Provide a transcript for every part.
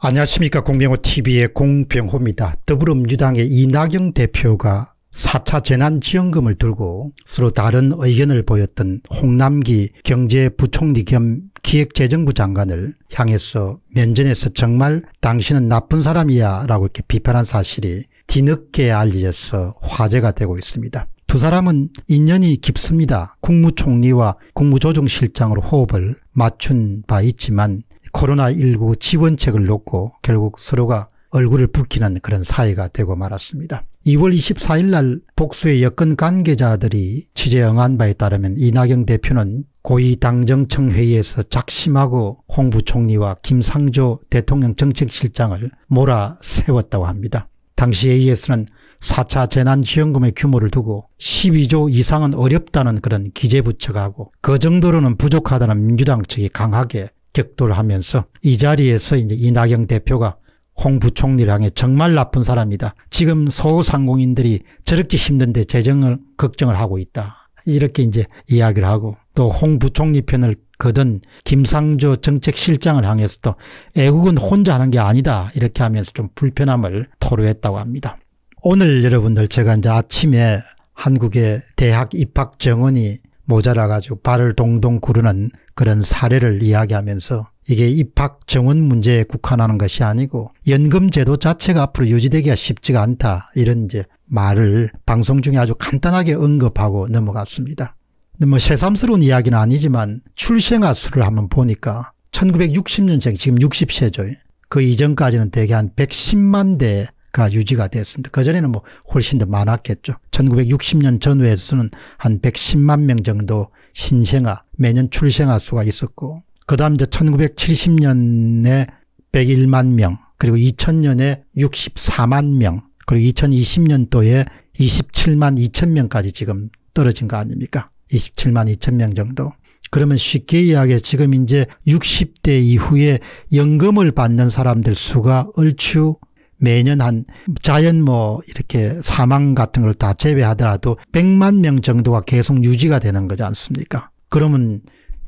안녕하십니까. 공병호TV의 공병호입니다. 더불어민주당의 이낙연 대표가 4차 재난지원금을 들고 서로 다른 의견을 보였던 홍남기 경제부총리 겸 기획재정부 장관을 향해서 면전에서 정말 당신은 나쁜 사람이야 라고 이렇게 비판한 사실이 뒤늦게 알려져서 화제가 되고 있습니다. 두 사람은 인연이 깊습니다. 국무총리와 국무조정실장으로 호흡을 맞춘 바 있지만 코로나19 지원책을 놓고 결국 서로가 얼굴을 붉히는 그런 사이가 되고 말았습니다. 2월 24일 날 복수의 여권 관계자들이 취재 응한 바에 따르면 이낙연 대표는 고위당정청회의에서 작심하고 홍 부총리와 김상조 대통령 정책실장을 몰아세웠다고 합니다. 당시 회의에서는 4차 재난지원금의 규모를 두고 12조 이상은 어렵다는 그런 기재부 측하고 그 정도로는 부족하다는 민주당 측이 강하게 격돌하면서 이 자리에서 이제 이낙연 대표가 홍 부총리를 향해 정말 나쁜 사람이다. 지금 소상공인들이 저렇게 힘든데 재정을 걱정을 하고 있다. 이렇게 이제 이야기를 하고 또 홍 부총리 편을 거든 김상조 정책실장을 향해서도 애국은 혼자 하는 게 아니다. 이렇게 하면서 좀 불편함을 토로했다고 합니다. 오늘 여러분들 제가 이제 아침에 한국의 대학 입학 정원이 모자라가지고 발을 동동 구르는 그런 사례를 이야기하면서 이게 입학 정원 문제에 국한하는 것이 아니고 연금 제도 자체가 앞으로 유지되기가 쉽지가 않다. 이런 이제 말을 방송 중에 아주 간단하게 언급하고 넘어갔습니다. 근데 뭐 새삼스러운 이야기는 아니지만 출생아 수를 한번 보니까 1960년생 지금 60세죠. 그 이전까지는 대개 한 110만 대 가 유지가 됐습니다. 그전에는 뭐 훨씬 더 많았겠죠. 1960년 전후에서는 한 110만 명 정도 신생아 매년 출생아 수가 있었고 그 다음 이제 1970년에 101만 명 그리고 2000년에 64만 명 그리고 2020년도에 27만 2천 명까지 지금 떨어진 거 아닙니까? 27만 2천 명 정도. 그러면 쉽게 이야기해 지금 이제 60대 이후에 연금을 받는 사람들 수가 얼추 매년 한 자연 뭐 이렇게 사망 같은 걸 다 제외하더라도 100만 명 정도가 계속 유지가 되는 거지 않습니까? 그러면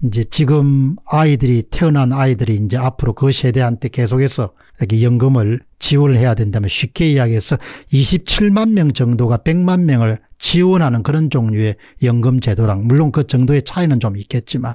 이제 지금 아이들이 태어난 아이들이 이제 앞으로 그 세대한테 계속해서 이렇게 연금을 지원을 해야 된다면 쉽게 이야기해서 27만 명 정도가 100만 명을 지원하는 그런 종류의 연금 제도랑 물론 그 정도의 차이는 좀 있겠지만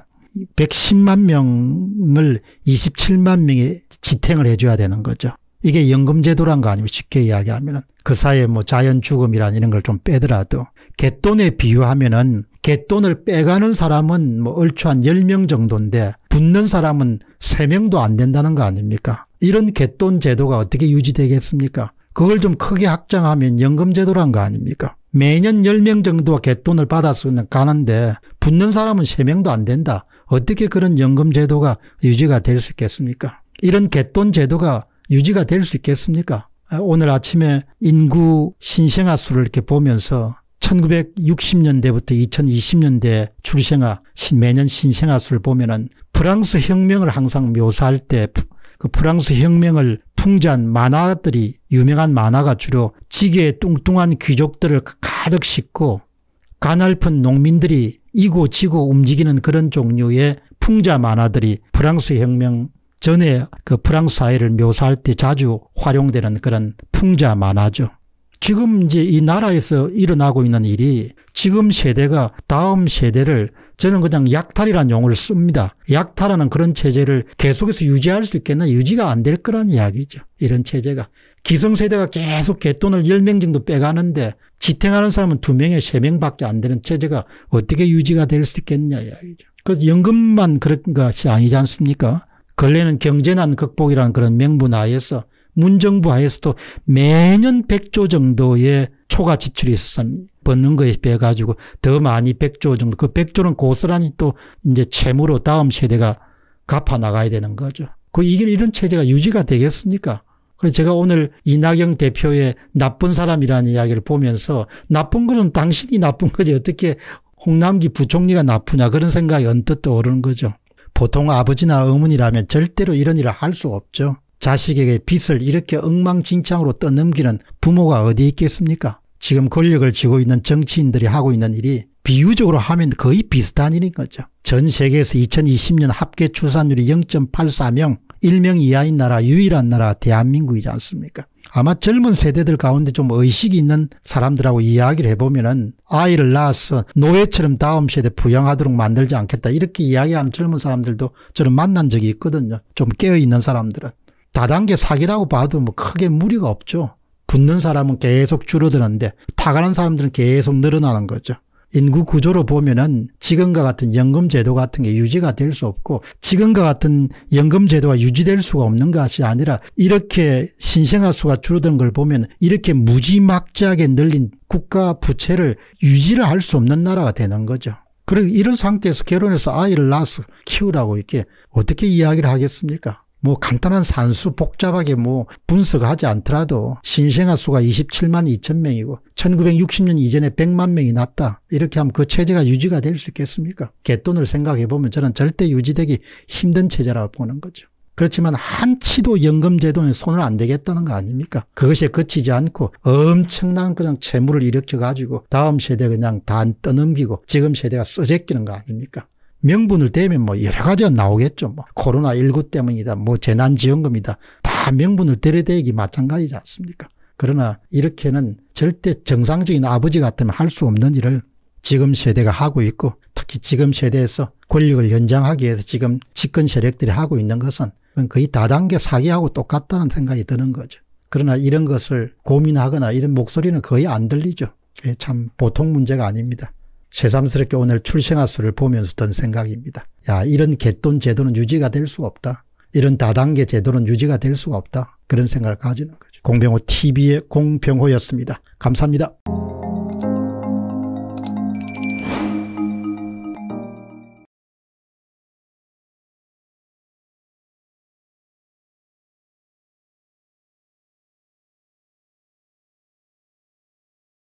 110만 명을 27만 명이 지탱을 해줘야 되는 거죠. 이게 연금제도란 거 아니면 쉽게 이야기하면 그 사이에 뭐 자연죽음이란 이런 걸 좀 빼더라도 갯돈에 비유하면은 갯돈을 빼가는 사람은 뭐 얼추 한 10명 정도인데 붙는 사람은 3명도 안 된다는 거 아닙니까? 이런 갯돈 제도가 어떻게 유지되겠습니까? 그걸 좀 크게 확장하면 연금제도란 거 아닙니까? 매년 10명 정도가 갯돈을 받아서 가는데 붙는 사람은 3명도 안 된다. 어떻게 그런 연금제도가 유지가 될 수 있겠습니까? 이런 갯돈 제도가 유지가 될 수 있겠습니까? 오늘 아침에 인구 신생아 수를 이렇게 보면서 1960년대부터 2020년대 출생아 매년 신생아 수를 보면은 프랑스 혁명을 항상 묘사할 때 그 프랑스 혁명을 풍자한 만화들이 유명한 만화가 주로 지게에 뚱뚱한 귀족들을 가득 싣고 가냘픈 농민들이 이고 지고 움직이는 그런 종류의 풍자 만화들이 프랑스 혁명 전에 그 프랑스 사회를 묘사할 때 자주 활용되는 그런 풍자 만화죠. 지금 이제 이 나라에서 일어나고 있는 일이 지금 세대가 다음 세대를 저는 그냥 약탈이라는 용어를 씁니다. 약탈하는 그런 체제를 계속해서 유지할 수 있겠나? 유지가 안 될 거란 이야기죠. 이런 체제가. 기성세대가 계속 갯돈을 10명 정도 빼가는데 지탱하는 사람은 2명에 3명밖에 안 되는 체제가 어떻게 유지가 될 수 있겠냐 이야기죠. 그래서 연금만 그런 것이 아니지 않습니까? 근래는 경제난 극복이라는 그런 명분 하에서 문정부 하에서도 매년 100조 정도의 초과 지출이 있었습니다. 버는 거에 비해 가지고 더 많이 100조 정도. 그 100조는 고스란히 또 이제 채무로 다음 세대가 갚아 나가야 되는 거죠. 이런 체제가 유지가 되겠습니까? 그래서 제가 오늘 이낙연 대표의 나쁜 사람이라는 이야기를 보면서 나쁜 거는 당신이 나쁜 거지 어떻게 홍남기 부총리가 나쁘냐 그런 생각이 언뜻 떠오르는 거죠. 보통 아버지나 어머니라면 절대로 이런 일을 할 수 없죠. 자식에게 빚을 이렇게 엉망진창으로 떠넘기는 부모가 어디 있겠습니까? 지금 권력을 쥐고 있는 정치인들이 하고 있는 일이 비유적으로 하면 거의 비슷한 일인 거죠. 전 세계에서 2020년 합계 출산율이 0.84명 1명 이하인 나라, 유일한 나라 대한민국이지 않습니까? 아마 젊은 세대들 가운데 좀 의식이 있는 사람들하고 이야기를 해보면은 아이를 낳아서 노예처럼 다음 세대 부양하도록 만들지 않겠다, 이렇게 이야기하는 젊은 사람들도 저는 만난 적이 있거든요. 좀 깨어있는 사람들은. 다단계 사기라고 봐도 뭐 크게 무리가 없죠. 붙는 사람은 계속 줄어드는데 타가는 사람들은 계속 늘어나는 거죠. 인구 구조로 보면은 지금과 같은 연금 제도 같은 게 유지가 될 수 없고, 지금과 같은 연금 제도가 유지될 수가 없는 것이 아니라 이렇게 신생아 수가 줄어든 걸 보면 이렇게 무지막지하게 늘린 국가 부채를 유지를 할 수 없는 나라가 되는 거죠. 그리고 이런 상태에서 결혼해서 아이를 낳아서 키우라고 이렇게 어떻게 이야기를 하겠습니까? 뭐 간단한 산수 복잡하게 뭐 분석하지 않더라도 신생아 수가 272,000명이고 1960년 이전에 100만 명이 났다, 이렇게 하면 그 체제가 유지가 될 수 있겠습니까? 갯돈을 생각해 보면 저는 절대 유지되기 힘든 체제라고 보는 거죠. 그렇지만 한치도 연금 제도는 손을 안 대겠다는 거 아닙니까? 그것에 그치지 않고 엄청난 그냥 재물을 일으켜 가지고 다음 세대 그냥 다 떠넘기고 지금 세대가 써제끼는 거 아닙니까? 명분을 대면 뭐 여러 가지가 나오겠죠. 뭐 코로나19 때문이다, 뭐 재난지원금이다, 다 명분을 들여대기 마찬가지지 않습니까? 그러나 이렇게는 절대 정상적인 아버지 같으면 할 수 없는 일을 지금 세대가 하고 있고, 특히 지금 세대에서 권력을 연장하기 위해서 지금 집권 세력들이 하고 있는 것은 거의 다단계 사기하고 똑같다는 생각이 드는 거죠. 그러나 이런 것을 고민하거나 이런 목소리는 거의 안 들리죠. 그게 참 보통 문제가 아닙니다. 새삼스럽게 오늘 출생아 수를 보면서 든 생각입니다. 야, 이런 갯돈 제도는 유지가 될 수가 없다. 이런 다단계 제도는 유지가 될 수가 없다. 그런 생각을 가지는 거죠. 공병호 TV의 공병호였습니다. 감사합니다.